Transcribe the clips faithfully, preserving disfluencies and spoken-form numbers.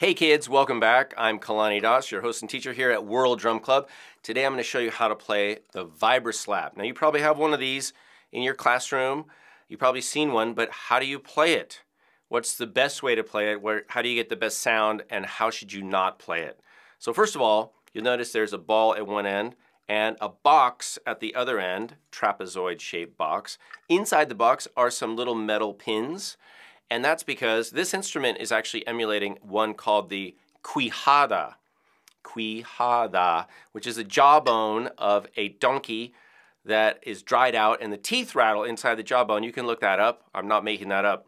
Hey kids, welcome back. I'm Kalani Das, your host and teacher here at World Drum Club. Today I'm going to show you how to play the Vibraslap. Now you probably have one of these in your classroom. You've probably seen one, but how do you play it? What's the best way to play it? Where, how do you get the best sound, and how should you not play it? So first of all, you'll notice there's a ball at one end and a box at the other end, trapezoid-shaped box. Inside the box are some little metal pins. And that's because this instrument is actually emulating one called the quijada, quijada, which is the jawbone of a donkey that is dried out, and the teeth rattle inside the jawbone. You can look that up. I'm not making that up.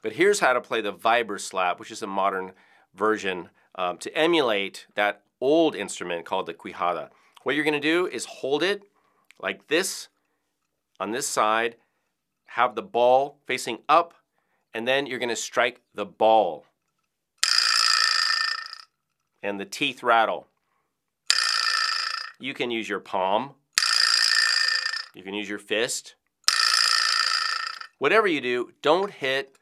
But here's how to play the Vibraslap, which is a modern version um, to emulate that old instrument called the quijada. What you're going to do is hold it like this on this side, have the ball facing up, and then you're going to strike the ball. And the teeth rattle. You can use your palm. You can use your fist. Whatever you do, don't hit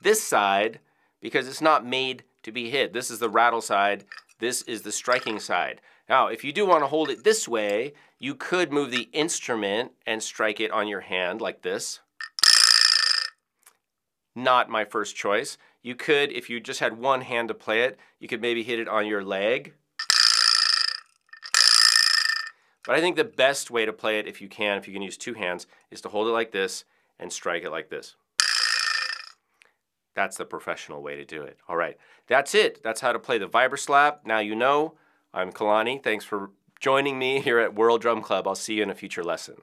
this side because it's not made to be hit. This is the rattle side. This is the striking side. Now, if you do want to hold it this way, you could move the instrument and strike it on your hand like this. Not my first choice. You could, if you just had one hand to play it, you could maybe hit it on your leg. But I think the best way to play it, if you can, if you can use two hands, is to hold it like this and strike it like this. That's the professional way to do it. All right, that's it. That's how to play the Vibraslap. Now you know. I'm Kalani. Thanks for joining me here at World Drum Club. I'll see you in a future lesson.